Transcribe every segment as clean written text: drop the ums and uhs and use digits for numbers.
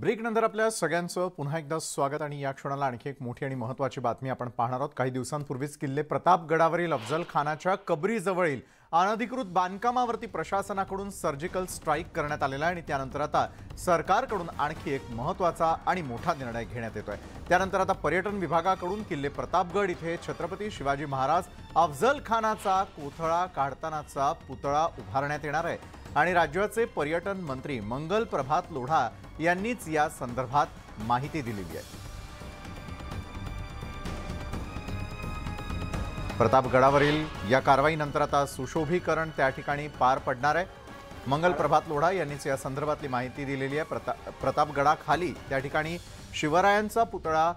ब्रेकनंतर आपल्या सगळ्यांचं पुन्हा एकदा स्वागत आणि या क्षणाला आणखी एक मोठी आणि महत्त्वाची बातमी आपण पाहणार आहोत। काही दिवसांपूर्वीच किल्ले प्रतापगडावरील अफजल खानाच्या कबरीजवळील अनधिकृत बांधकामावरती प्रशासनाकडून सर्जिकल स्ट्राइक करण्यात आलेला आणि त्यानंतर आता सरकारकडून आणखी एक महत्त्वाचा आणि मोठा निर्णय घेण्यात येतोय। त्यानंतर आता पर्यटन विभागाकडून किल्ले प्रतापगड इथे छत्रपती शिवाजी महाराज अफजल खानाचा कोथळा काढतानाचा पुतळा उभारण्यात येणार आहे आणि राज्याचे पर्यटन मंत्री मंगल प्रभात लोढा यांनीच या संदर्भात माहिती दिलेली आहे। प्रतापगडावरील या कारवाईनंतर आता सुशोभीकरण त्या ठिकाणी पार पडणार आहे। मंगल प्रभात लोढा यांनीच या संदर्भातली माहिती दिलेली आहे। प्रतापगडाखाली त्या ठिकाणी शिवरायांचा पुतळा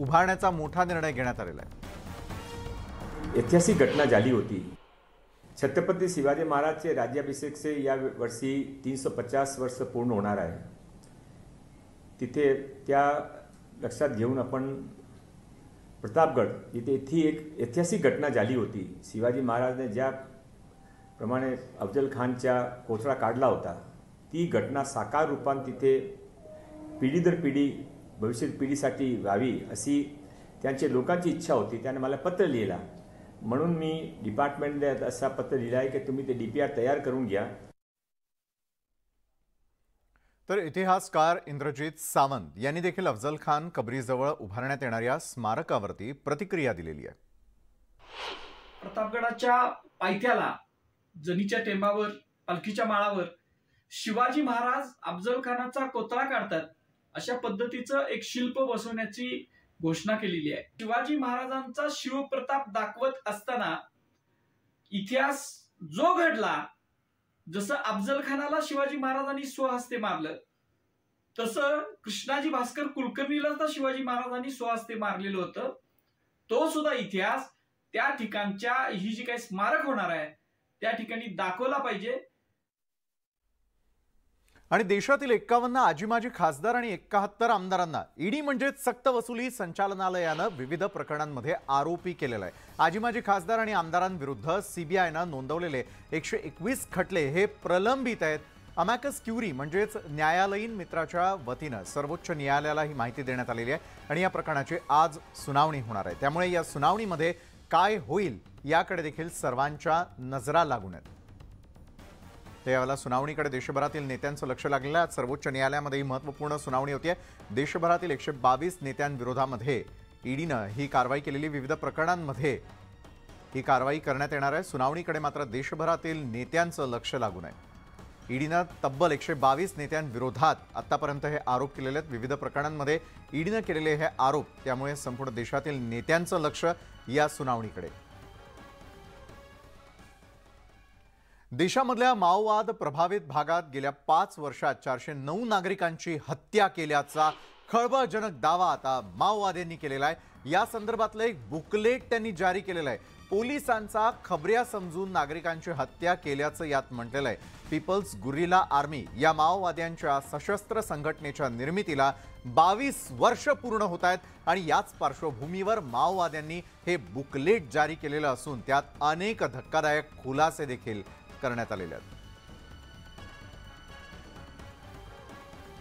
उभारण्याचा मोठा निर्णय घेण्यात आलेला आहे। ऐतिहासिक घटना झाली होती। छत्रपति शिवाजी महाराज के राज्याभिषेक से या वर्षी 350 वर्ष पूर्ण होणार आहे। तिथे त्या लक्षात घेऊन आपण प्रतापगड येथेही एक ऐतिहासिक घटना झाली होती। शिवाजी महाराज ने ज्याप्रमाणे अफजल खानचा कोथळा काढला होता ती घटना साकार रूपान तिथे पिढी दर पिढी भविष्य पिढीसाठी व्हावी अशी त्यांचे लोकांची इच्छा होती। त्याने मला पत्र लिहिला म्हणून मी डिपार्टमेंटला असा पत्र लिहिलाय की तुम्ही ते डीपीआर तयार करून घ्या। तर इतिहासकार इंद्रजीत सावंत यांनी देखील अफजल खान कबरीजवळ उभारण्यात येणाऱ्या स्मारकावरती प्रतिक्रिया दिलेली आहे। प्रतापगडाच्या पायथ्याला जनीच्या टेंबावर पालखीच्या माळावर शिवाजी महाराज अफजल खानाचा कोथळा काढतात अशा पद्धतीचं एक शिल्प बसवण्याची घोषणा केलेली आहे। शिवाजी महाराजांचा शिवप्रताप दाखवत असताना इतिहास जो घडला, जसं अफजल खानाला शिवाजी महाराजांनी स्वहस्ते मारलं तसं कृष्णाजी भास्कर कुलकर्णीला शिवाजी महाराजांनी स्वहस्ते मारलेलं होतं, तो सुद्धा इतिहास त्या ठिकाणच्या ही जी काही स्मारक होणार आहे त्या ठिकाणी दाखवला पाहिजे। आणि देशातील 51 आजीमाजी खासदार आणि 71 आमदारांना ईडी म्हणजे सक्त वसुली संचालनालयानं विविध प्रकरणांमध्ये आरोपी केलेलं आहे। आजीमाजी खासदार आणि आमदारांविरुद्ध सीबीआयनं नोंदवलेले 121 खटले हे प्रलंबित आहेत। अमॅकस क्युरी म्हणजेच न्यायालयीन मित्राच्या वतीनं सर्वोच्च न्यायालयाला ही माहिती देण्यात आलेली आहे आणि या प्रकरणाची आज सुनावणी होणार आहे। त्यामुळे या सुनावणीमध्ये काय होईल याकडे देखील सर्वांच्या नजरा लागून आहेत। त्यावेळेला सुनावणीकडे देशभरातील नेत्यांचं लक्ष लागलेलं आहे। सर्वोच्च न्यायालयामध्ये ही महत्त्वपूर्ण सुनावणी होती आहे। देशभरातील 122 नेत्यांविरोधामध्ये ईडीनं ही कारवाई केलेली, विविध प्रकरणांमध्ये ही कारवाई करण्यात येणार आहे। सुनावणीकडे मात्र देशभरातील नेत्यांचं लक्ष लागून आहे। ईडीनं तब्बल 122 नेत्यांविरोधात आत्तापर्यंत हे आरोप केलेले आहेत, विविध प्रकरणांमध्ये ईडीनं केलेले हे आरोप, त्यामुळे संपूर्ण देशातील नेत्यांचं लक्ष या सुनावणीकडे। देशामधल्या माओवाद प्रभावित भागात गेल्या 5 वर्षात 409 नागरिकांची हत्या केल्याचा खळबळजनक दावा आता माओवाद्यांनी केलेला आहे। या संदर्भातलं एक बुकलेट त्यांनी जारी केलेलं आहे। पोलिसांचा खबऱ्या समजून नागरिकांची हत्या केल्याचं यात म्हटलेलं आहे। पीपल्स गुरिल्ला आर्मी या माओवाद्यांच्या सशस्त्र संघटनेच्या निर्मितीला 22 वर्ष पूर्ण होत आहेत आणि याच पार्श्वभूमीवर माओवाद्यांनी हे बुकलेट जारी केलेलं असून त्यात अनेक धक्कादायक खुलासे देखील करण्यात आलेले आहेत।